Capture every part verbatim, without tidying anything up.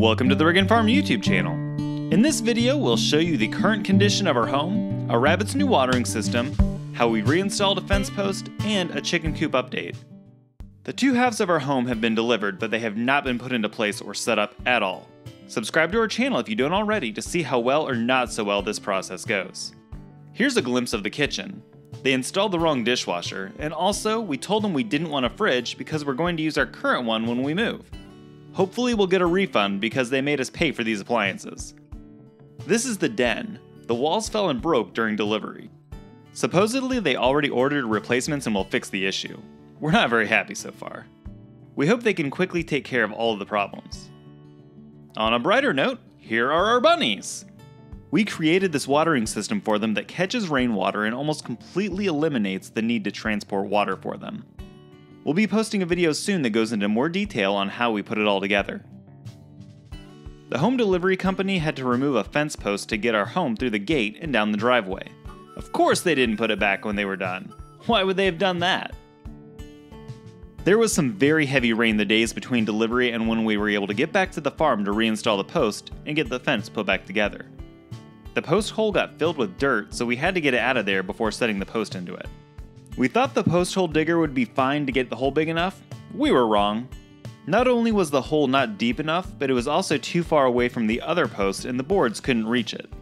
Welcome to the Riggin Farm YouTube channel. In this video, we'll show you the current condition of our home, a rabbit's new watering system, how we reinstalled a fence post, and a chicken coop update. The two halves of our home have been delivered, but they have not been put into place or set up at all. Subscribe to our channel if you don't already to see how well or not so well this process goes. Here's a glimpse of the kitchen. They installed the wrong dishwasher, and also we told them we didn't want a fridge because we're going to use our current one when we move. Hopefully we'll get a refund because they made us pay for these appliances. This is the den. The walls fell and broke during delivery. Supposedly they already ordered replacements and will fix the issue. We're not very happy so far. We hope they can quickly take care of all of the problems. On a brighter note, here are our bunnies! We created this watering system for them that catches rainwater and almost completely eliminates the need to transport water for them. We'll be posting a video soon that goes into more detail on how we put it all together. The home delivery company had to remove a fence post to get our home through the gate and down the driveway. Of course they didn't put it back when they were done. Why would they have done that? There was some very heavy rain the days between delivery and when we were able to get back to the farm to reinstall the post and get the fence put back together. The post hole got filled with dirt, so we had to get it out of there before setting the post into it. We thought the post hole digger would be fine to get the hole big enough. We were wrong. Not only was the hole not deep enough, but it was also too far away from the other post and the boards couldn't reach it.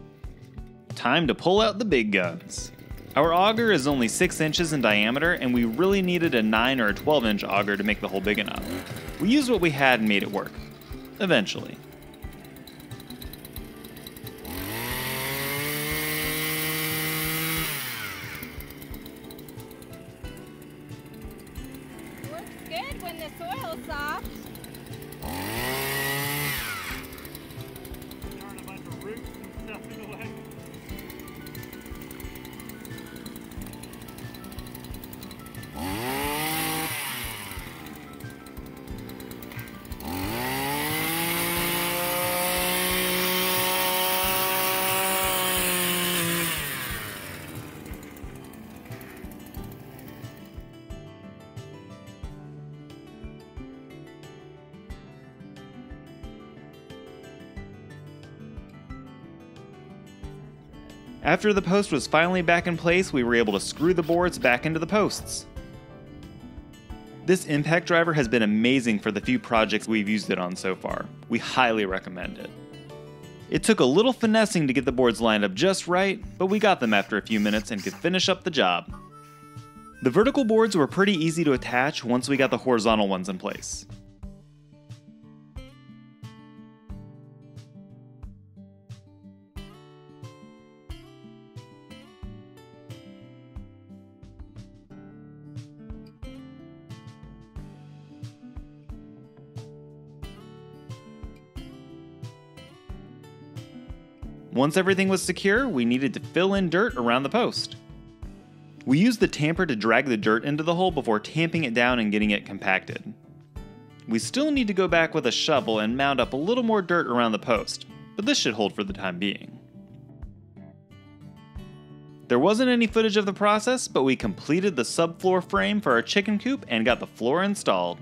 Time to pull out the big guns. Our auger is only six inches in diameter, and we really needed a nine or a twelve inch auger to make the hole big enough. We used what we had and made it work. Eventually. When the soil's soft. There's a bunch of roots and stuff in the way. After the post was finally back in place, we were able to screw the boards back into the posts. This impact driver has been amazing for the few projects we've used it on so far. We highly recommend it. It took a little finessing to get the boards lined up just right, but we got them after a few minutes and could finish up the job. The vertical boards were pretty easy to attach once we got the horizontal ones in place. Once everything was secure, we needed to fill in dirt around the post. We used the tamper to drag the dirt into the hole before tamping it down and getting it compacted. We still need to go back with a shovel and mound up a little more dirt around the post, but this should hold for the time being. There wasn't any footage of the process, but we completed the subfloor frame for our chicken coop and got the floor installed.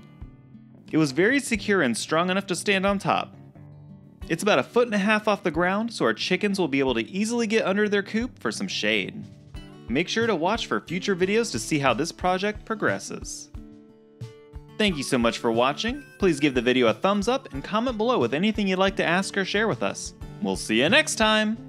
It was very secure and strong enough to stand on top. It's about a foot and a half off the ground, so our chickens will be able to easily get under their coop for some shade. Make sure to watch for future videos to see how this project progresses. Thank you so much for watching. Please give the video a thumbs up and comment below with anything you'd like to ask or share with us. We'll see you next time!